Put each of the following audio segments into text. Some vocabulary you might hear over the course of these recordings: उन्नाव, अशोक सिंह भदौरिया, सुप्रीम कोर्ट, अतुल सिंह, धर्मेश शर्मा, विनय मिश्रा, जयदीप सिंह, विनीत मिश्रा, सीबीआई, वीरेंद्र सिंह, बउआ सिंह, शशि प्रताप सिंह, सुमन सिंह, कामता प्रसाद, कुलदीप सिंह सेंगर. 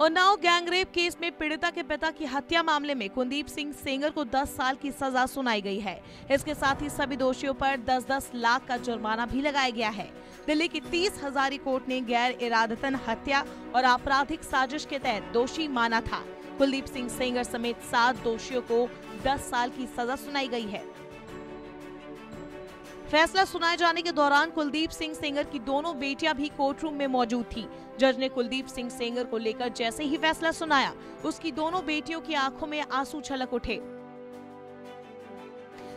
उन्नाव gangrape case में पीड़िता के पिता की हत्या मामले में कुलदीप सिंह सेंगर को 10 साल की सजा सुनाई गई है। इसके साथ ही सभी दोषियों पर 10-10 लाख का जुर्माना भी लगाया गया है। दिल्ली की 30 हजारी कोर्ट ने गैर इरादतन हत्या और आपराधिक साजिश के तहत दोषी माना था। कुलदीप सिंह सेंगर समेत 7 दोषियों को 10 साल की सजा सुनाई गई है। फैसला सुनाए जाने के दौरान कुलदीप सिंह सेंगर की दोनों बेटियां भी कोर्टरूम में मौजूद थी। जज ने कुलदीप सिंह सेंगर को लेकर जैसे ही फैसला सुनाया, उसकी दोनों बेटियों की आंखों में आंसू छलक उठे।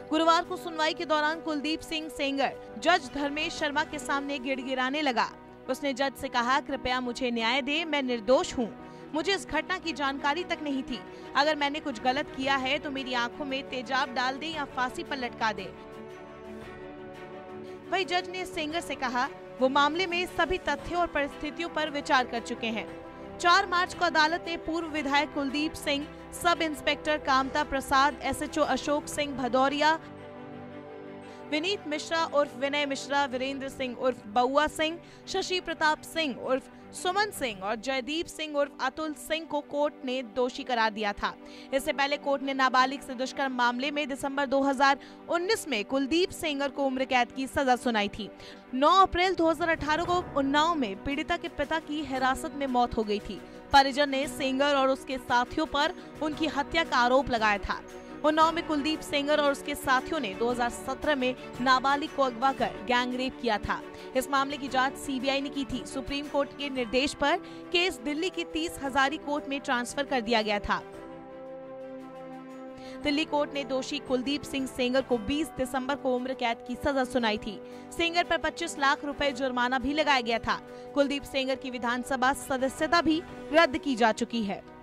गुरुवार को सुनवाई के दौरान कुलदीप सिंह सेंगर जज धर्मेश शर्मा के सामने गिड़गिड़ाने लगा। उसने जज से कहा, कृपया मुझे न्याय दे, मैं निर्दोष हूँ, मुझे इस घटना की जानकारी तक नहीं थी। अगर मैंने कुछ गलत किया है तो मेरी आंखों में तेजाब डाल दे या फांसी पर लटका दे। वही जज ने सेंगर से कहा, वो मामले में सभी तथ्यों और परिस्थितियों पर विचार कर चुके हैं। 4 मार्च को अदालत ने पूर्व विधायक Kuldeep Singh, sub inspector कामता प्रसाद, SHO अशोक सिंह भदौरिया, विनीत मिश्रा उर्फ विनय मिश्रा, वीरेंद्र सिंह उर्फ बउआ सिंह, शशि प्रताप सिंह उर्फ सुमन सिंह और जयदीप सिंह उर्फ अतुल सिंह को कोर्ट ने दोषी करार दिया था। इससे पहले कोर्ट ने नाबालिग से दुष्कर्म मामले में दिसंबर 2019 में कुलदीप सेंगर को उम्र कैद की सजा सुनाई थी। 9 अप्रैल 2018 को उन्नाव में पीड़िता के पिता की हिरासत में मौत हो गई थी। परिजन ने सेंगर और उसके साथियों पर उनकी हत्या का आरोप लगाया था। उन्नाव में कुलदीप सेंगर और उसके साथियों ने 2017 में नाबालिग को अगवा कर गैंगरेप किया था। इस मामले की जांच सीबीआई ने की थी। सुप्रीम कोर्ट के निर्देश पर केस दिल्ली की 30 हजारी कोर्ट में ट्रांसफर कर दिया गया था। दिल्ली कोर्ट ने दोषी कुलदीप सिंह सेंगर को 20 दिसंबर को उम्र कैद की सजा सुनाई थी। सेंगर पर 25 लाख रुपए जुर्माना भी लगाया गया था। कुलदीप सेंगर की विधानसभा सदस्यता भी रद्द की जा चुकी है।